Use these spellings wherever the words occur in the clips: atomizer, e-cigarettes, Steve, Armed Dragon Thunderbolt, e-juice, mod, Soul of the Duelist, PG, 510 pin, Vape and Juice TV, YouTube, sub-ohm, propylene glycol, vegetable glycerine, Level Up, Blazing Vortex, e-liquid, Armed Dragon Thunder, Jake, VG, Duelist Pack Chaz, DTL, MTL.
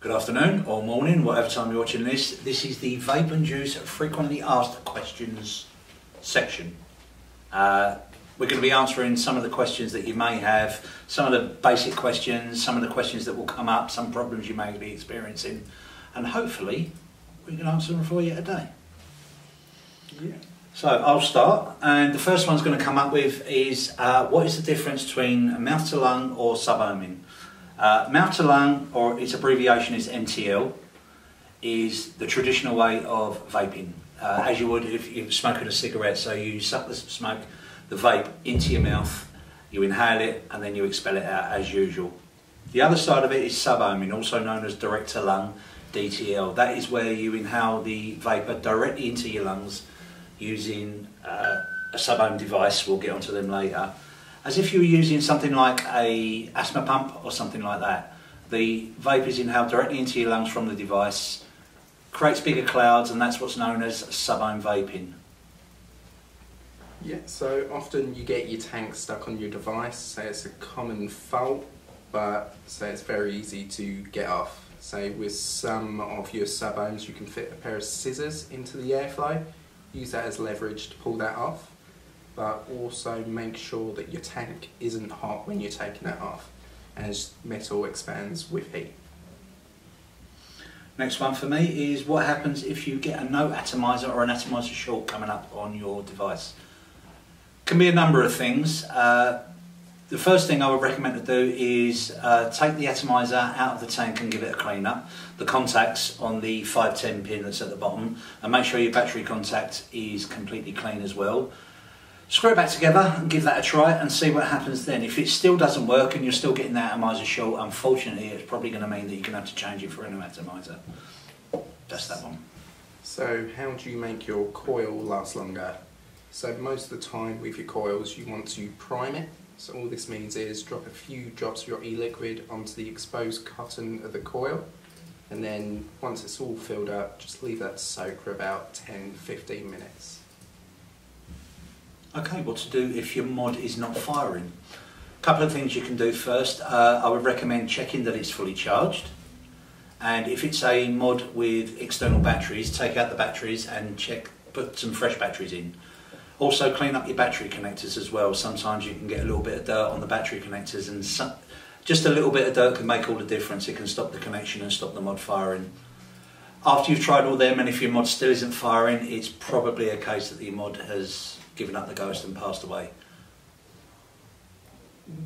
Good afternoon or morning, whatever time you're watching this. This is the Vape and Juice Frequently Asked Questions section. We're going to be answering some of the questions that you may have, some of the basic questions, some of the questions that will come up, some problems you may be experiencing, and hopefully we can answer them for you today. Yeah. So I'll start, and the first one's going to come up with is what is the difference between mouth to lung or sub-ohming? Mouth to lung, or its abbreviation is MTL, is the traditional way of vaping, as you would if you're smoking a cigarette. So you suck the smoke, the vape, into your mouth, you inhale it, and then you expel it out as usual. The other side of it is sub-ohming, also known as direct to lung, DTL. That is where you inhale the vapor directly into your lungs using a sub-ohm device. We'll get onto them later. As if you were using something like an asthma pump or something like that. The vape is inhaled directly into your lungs from the device, creates bigger clouds, and that's what's known as sub-ohm vaping. Yeah, so often you get your tank stuck on your device, so it's a common fault, but so it's very easy to get off. So with some of your sub-ohms you can fit a pair of scissors into the airflow, use that as leverage to pull that off. But also make sure that your tank isn't hot when you're taking it off, as metal expands with heat. Next one for me is what happens if you get a no atomizer or an atomizer short coming up on your device? Can be a number of things. The first thing I would recommend to do is take the atomizer out of the tank and give it a clean up. The contacts on the 510 pin that's at the bottom, and make sure your battery contact is completely clean as well. Screw it back together and give that a try and see what happens then. If it still doesn't work and you're still getting that atomizer short, unfortunately it's probably going to mean that you're going to have to change it for a new atomizer. That's that one. So how do you make your coil last longer? So most of the time with your coils you want to prime it. So all this means is drop a few drops of your e-liquid onto the exposed cotton of the coil, and then once it's all filled up just leave that to soak for about 10-15 minutes. Okay, what to do if your mod is not firing? A couple of things you can do first. I would recommend checking that it's fully charged, and if it's a mod with external batteries, take out the batteries and check, put some fresh batteries in. Also clean up your battery connectors as well. Sometimes you can get a little bit of dirt on the battery connectors, and just a little bit of dirt can make all the difference. It can stop the connection and stop the mod firing. After you've tried all them and if your mod still isn't firing, it's probably a case that your mod has given up the ghost and passed away.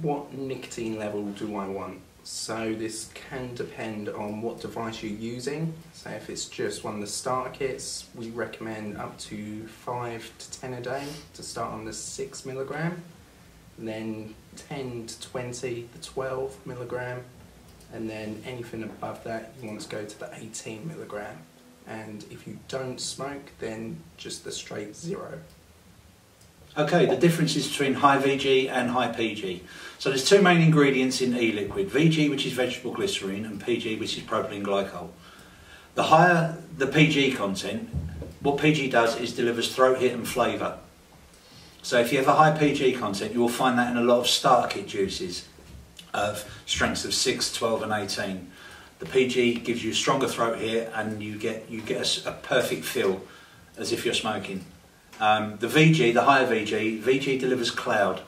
What nicotine level do I want? So this can depend on what device you're using. So if it's just one of the starter kits, we recommend up to 5 to 10 a day to start on the 6 milligram, and then 10 to 20, the 12 milligram, and then anything above that you want to go to the 18 milligram. And if you don't smoke, then just the straight 0. Okay, the differences between high VG and high PG. So there's two main ingredients in e-liquid, VG, which is vegetable glycerine, and PG, which is propylene glycol. The higher the PG content, what PG does is delivers throat hit and flavour. So if you have a high PG content, you will find that in a lot of starter kit juices of strengths of 6, 12 and 18. The PG gives you stronger throat hit and you get a perfect feel as if you're smoking. The VG, the higher VG, VG delivers cloud,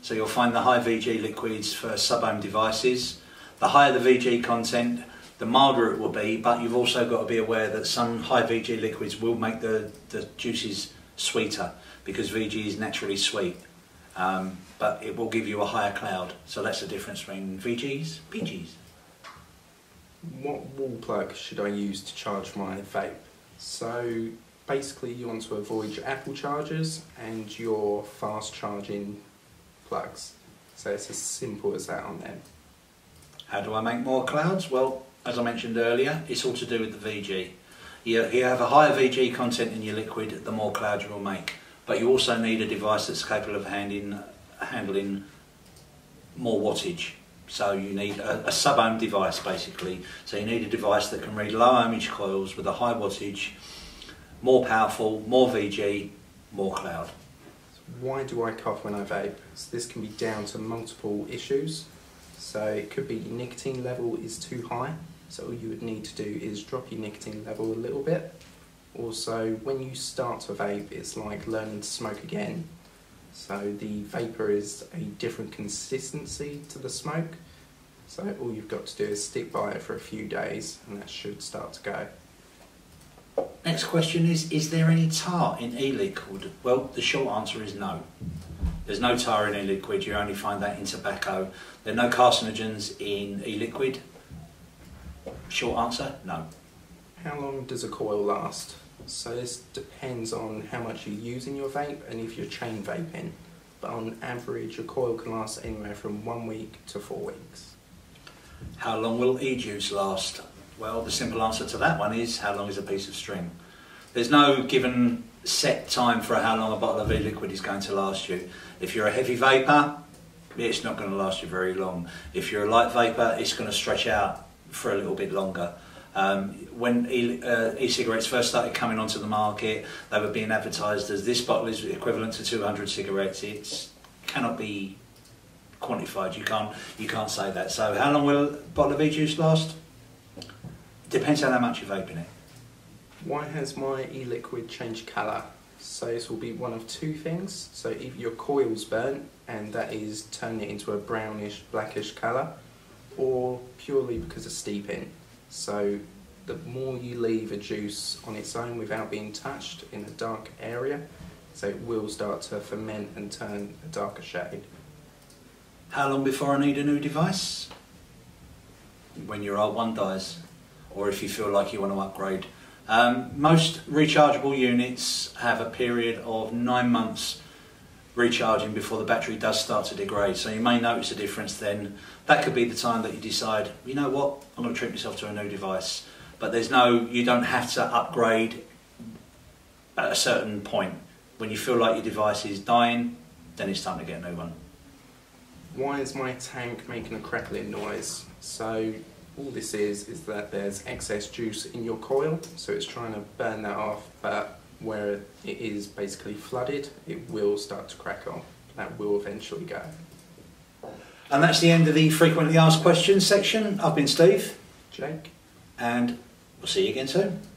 so you'll find the high VG liquids for sub-ohm devices. The higher the VG content, the milder it will be, but you've also got to be aware that some high VG liquids will make the juices sweeter, because VG is naturally sweet, but it will give you a higher cloud. So that's the difference between VGs, PGs. What wall plug should I use to charge my vape? So basically you want to avoid your Apple chargers and your fast charging plugs. So it's as simple as that on them. How do I make more clouds? Well, as I mentioned earlier, it's all to do with the VG. You have a higher VG content in your liquid, the more cloud you will make. But you also need a device that's capable of handling more wattage. So you need a sub-ohm device basically. So you need a device that can read low ohmage coils with a high wattage, more powerful, more VG, more cloud. Why do I cough when I vape? So this can be down to multiple issues. So it could be your nicotine level is too high, So all you would need to do is drop your nicotine level a little bit. Also, when you start to vape, it's like learning to smoke again. So the vapor is a different consistency to the smoke. So all you've got to do is stick by it for a few days and that should start to go. Next question is there any tar in e-liquid? Well, the short answer is no. There's no tar in e-liquid, you only find that in tobacco. There are no carcinogens in e-liquid. Short answer, no. How long does a coil last? So this depends on how much you use in your vape and if you're chain vaping. But on average, a coil can last anywhere from 1 week to 4 weeks. How long will e-juice last? Well, the simple answer to that one is, how long is a piece of string? There's no given set time for how long a bottle of e-liquid is going to last you. If you're a heavy vapor, it's not going to last you very long. If you're a light vapor, it's going to stretch out for a little bit longer. When e-cigarettes first started coming onto the market, they were being advertised as this bottle is equivalent to 200 cigarettes. It cannot be quantified, you can't say that. So how long will a bottle of e-juice last? Depends on how much you vape in it. Why has my e-liquid changed colour? So this will be one of two things. So if your coil's burnt, and that is turning it into a brownish, blackish colour, or purely because of steeping. So the more you leave a juice on its own without being touched in a dark area, so it will start to ferment and turn a darker shade. How long before I need a new device? When your old one dies, or if you feel like you want to upgrade. Most rechargeable units have a period of 9 months recharging before the battery does start to degrade, so you may notice a difference then. That could be the time that you decide, you know what, I'm going to treat myself to a new device. But there's no, you don't have to upgrade at a certain point. When you feel like your device is dying, then it's time to get a new one. Why is my tank making a crackling noise? So all this is that there's excess juice in your coil, so it's trying to burn that off, but where it is basically flooded, it will start to crackle. That will eventually go. And that's the end of the frequently asked questions section. I've been Steve. Jake. And we'll see you again soon.